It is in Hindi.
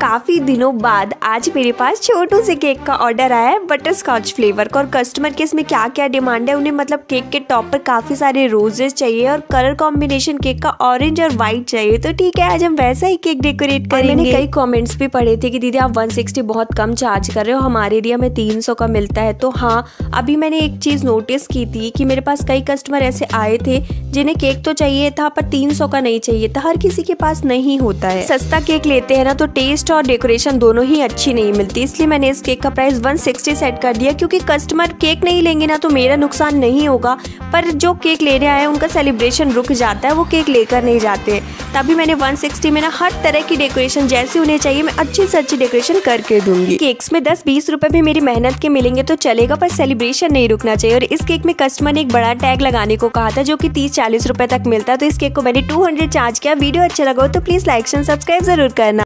काफ़ी दिनों बाद आज मेरे पास छोटू से केक का ऑर्डर आया है बटरस्कॉच फ्लेवर का। और कस्टमर के इसमें क्या क्या डिमांड है, उन्हें मतलब केक के टॉप पर काफ़ी सारे रोजेस चाहिए और कलर कॉम्बिनेशन केक का ऑरेंज और वाइट चाहिए। तो ठीक है, आज हम वैसा ही केक डेकोरेट करेंगे। मैंने कई कॉमेंट्स भी पढ़े थे कि दीदी आप 160 बहुत कम चार्ज कर रहे हो, हमारे एरिया में 300 का मिलता है। तो हाँ, अभी मैंने एक चीज़ नोटिस की थी कि मेरे पास कई कस्टमर ऐसे आए थे जिन्हें केक तो चाहिए था पर 300 का नहीं चाहिए था। हर किसी के पास नहीं होता है। सस्ता केक लेते हैं ना तो टेस्ट और डेकोरेशन दोनों ही अच्छी नहीं मिलती, इसलिए मैंने इस केक का प्राइस 160 सेट कर दिया। क्योंकि कस्टमर केक नहीं लेंगे ना तो मेरा नुकसान नहीं होगा, पर जो केक लेने आए उनका सेलिब्रेशन रुक जाता है, वो केक लेकर नहीं जाते। तभी मैंने 160 में ना हर तरह की डेकोरेशन जैसी उन्हें चाहिए मैं अच्छी से अच्छी डेकोरेशन करके दूंगी। केक्स में 10-20 रुपए भी मेरी मेहनत के मिलेंगे तो चलेगा, पर सेलिब्रेशन नहीं रुकना चाहिए। और इस केक में कस्टमर ने एक बड़ा टैग लगाने को कहा था जो कि 30-40 रुपए तक मिलता है। तो इस केक को मैंने 200 चार्ज किया। वीडियो अच्छा लगा हो तो प्लीज लाइक एंड सब्सक्राइब जरूर करना।